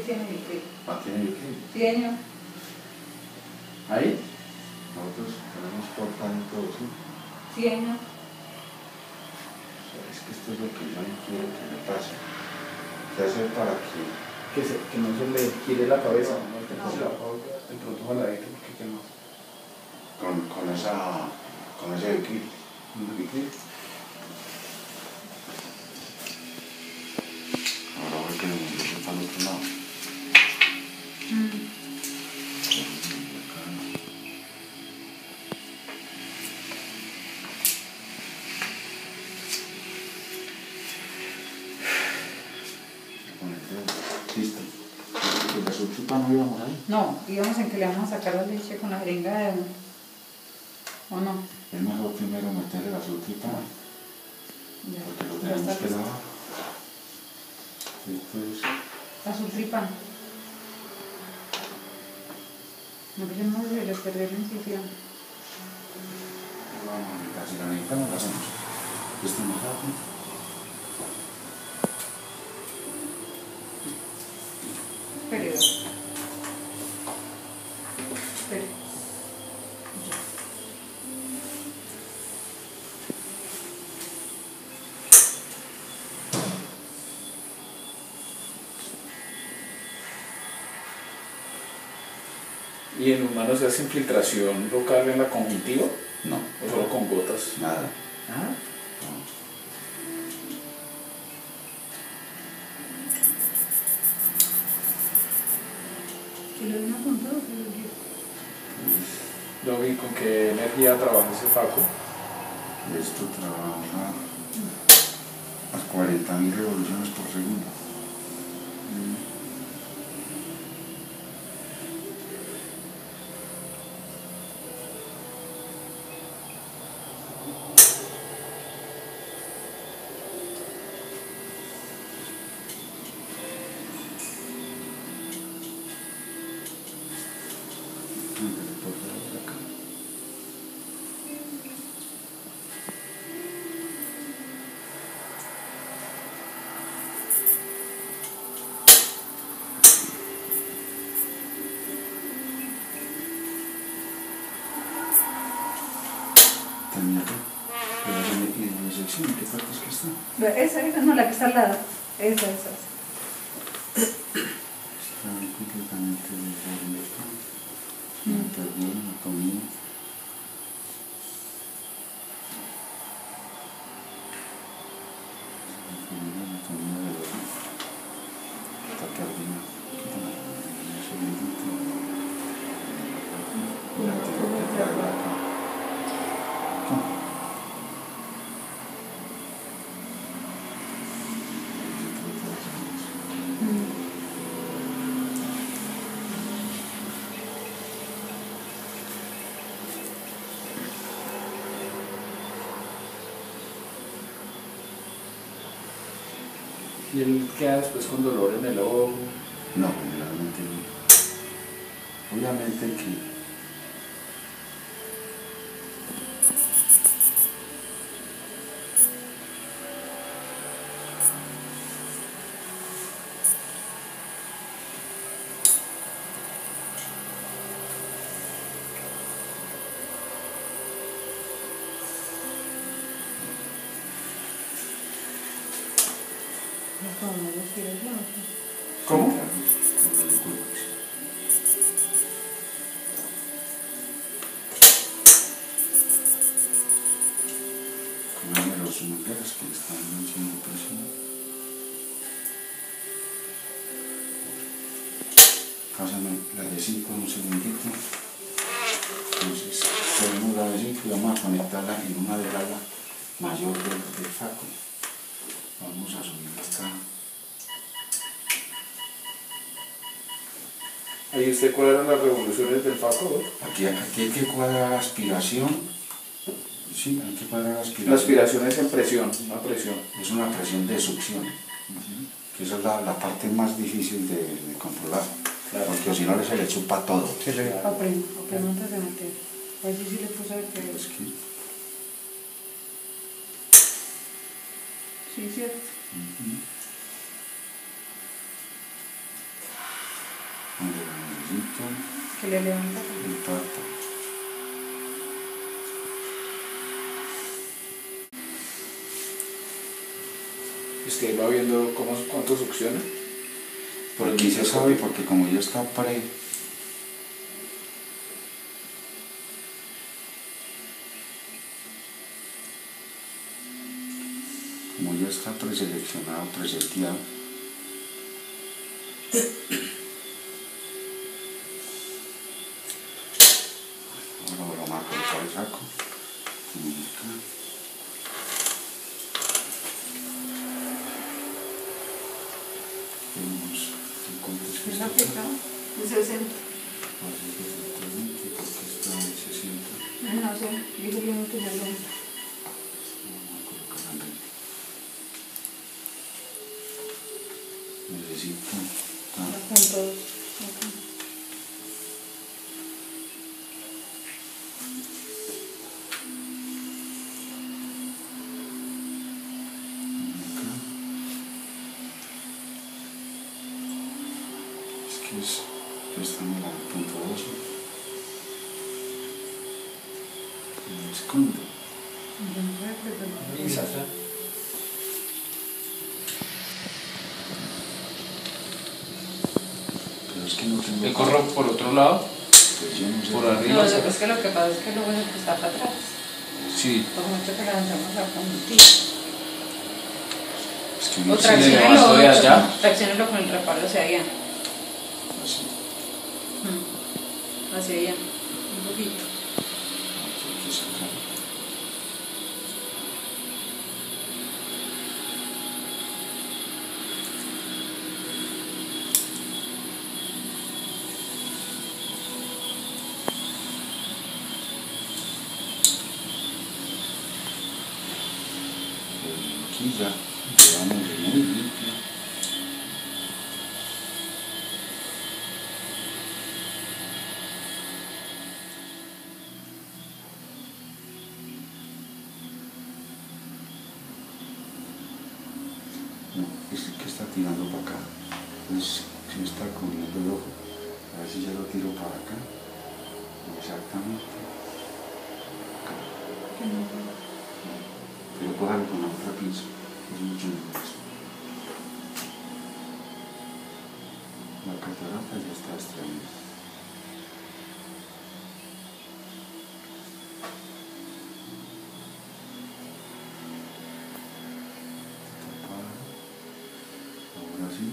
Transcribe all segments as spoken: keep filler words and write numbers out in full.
tiene mi clip. Ah, tiene mi clip. Tiene. Ahí. Nosotros tenemos por tanto, ¿sí? Tiene. Es que esto es lo que yo quiero que me pase. ¿Qué hacer para que, que, se, que no se le gire la cabeza? No, no, no. Se la pauta, el protojo a la X, ¿qué más? Con, con esa... con ese X. Ahora voy que me lleve para el otro lado. Mm. No, digamos en que le vamos a sacar la leche con la jeringa de uno. ¿O no? Es mejor primero meterle la frutita. Ya. Porque lo tenemos que lavar. Después... la sultripa. No queremos perder la infusión. Vamos, si la necesitamos, la hacemos. Esto es más rápido. ¿Y en humanos se hace infiltración local en la conjuntiva? No. ¿O solo con gotas? Nada. ¿Ah? No. ¿Y lo vino apuntado o qué lo dio? Yo vi con qué energía trabaja ese faco. Esto trabaja a cuarenta mil revoluciones por segundo. Esa, esa, no, la que está al lado. Esa, esa. Está completamente desbordada. Me perdí la comida. La comida, la comida de los. Está perdida. No se me gusta. La tengo que tragar acá. ¿Y él queda después con dolor en el ojo? No, generalmente no. Obviamente que... ¿Cómo? Con numerosas mujeres que están siendo presionadas. Pásame la de cinco en un segundito. Entonces, ponemos la de cinco y vamos a conectarla en una delgada mayor del, del faco. Vamos a subir esta. Ahí usted cuadra las revoluciones del faco. Aquí, aquí hay que cuadrar la aspiración. Sí, hay que cuadrar la aspiración. La aspiración es en presión, una presión. Es una presión de succión. Uh-huh. Que esa es la, la parte más difícil de, de controlar. Claro. Porque si no le se le chupa todo. Sí, sí. Claro. Apre, apre, no te metes. Allí sí le puse el que... pues que... sí, cierto. Uh-huh. que le levantaba. No importa. ¿Y usted va viendo cómo, cuánto succiona? Porque se sabe, porque como ya está pre... Como ya está preseleccionado, preseteado. Ahora voy a marcar el saco. Tenemos cincuenta. ¿Es aplicado? ¿De sesenta? No, no, no, sé, dijo que no tenía sesenta. Necesito punto. Es que es esta mira punto dos. Me escondo. Le corro por otro lado, por arriba. No, lo que es que lo que pasa es que luego se está para atrás. Sí. Por mucho que lanzamos acá un tiro. Es que no traccionelo con el reparo hacia allá. Así. Mm. Hacia allá. Un poquito. Aquí ya llevamos muy limpio. No, es el que está tirando para acá. Entonces, si me está cubriendo el ojo, a ver si ya lo tiro para acá. Exactamente. Acá. Pero cojan con la otra pinza, es mucho mejor. La catarata ya está extraída. Tapada. Ahora sí,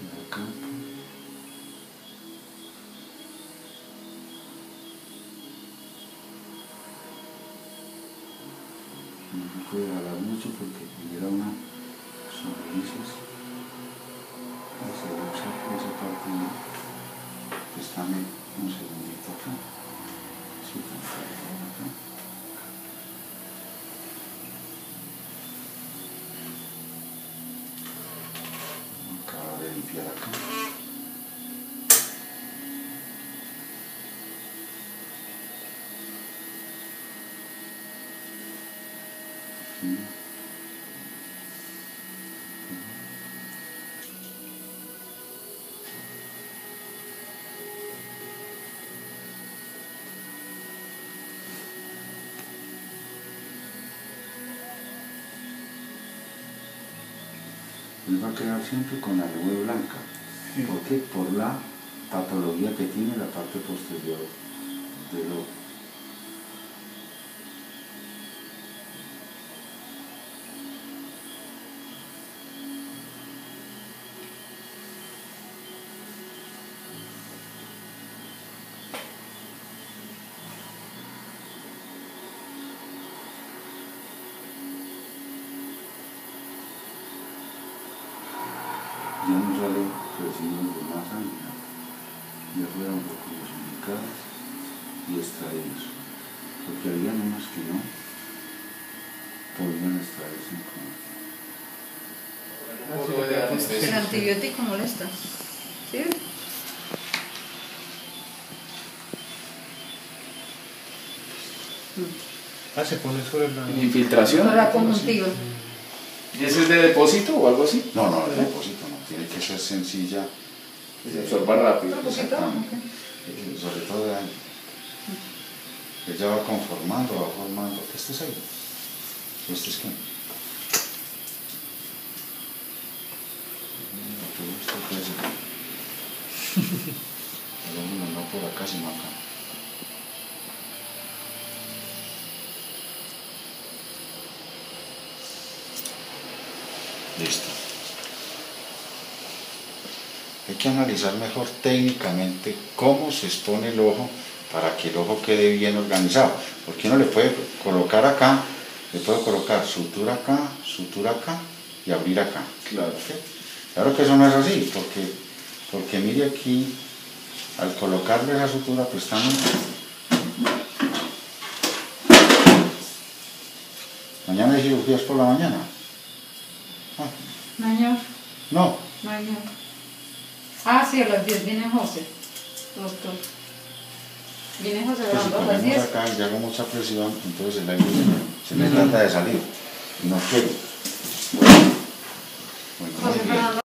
la capa. No puede hablar mucho porque hubiera una sonrisas hacia esa parte de esta mesa. Un segundito acá, su acá. Acaba de limpiar acá. Él va a quedar siempre con la nube blanca. Sí. ¿Por qué? Por la patología que tiene la parte posterior del ojo. Ya no sale residuos de más sangre, ya fueron recursonificadas y extraídos. Porque había unas que no podían extraerse como. El antibiótico molesta. ¿Sí? Ah, se pone sobre la infiltración. La conjuntiva. ¿Y ese es de depósito o algo así? No, no, de depósito no. Tiene que ser sencilla Y se absorba rápido. Y sobre todo de año. Ella va conformando, va formando. Este es aire. Este es químico. El hombre no por acá sino acá. Listo. Hay que analizar mejor técnicamente cómo se expone el ojo para que el ojo quede bien organizado, porque uno le puede colocar acá, le puede colocar sutura acá, sutura acá y abrir acá. Claro, ¿okay? Claro que eso no es así, porque, porque mire aquí, al colocarle la sutura pues estamos mañana hay cirugías por la mañana. Mañana. No. Mañana. Ah, sí, a las diez viene José, doctor. Viene José Brando a las diez. Acá y hago mucha presión, entonces el aire se me trata de salir. No quiero. Bueno,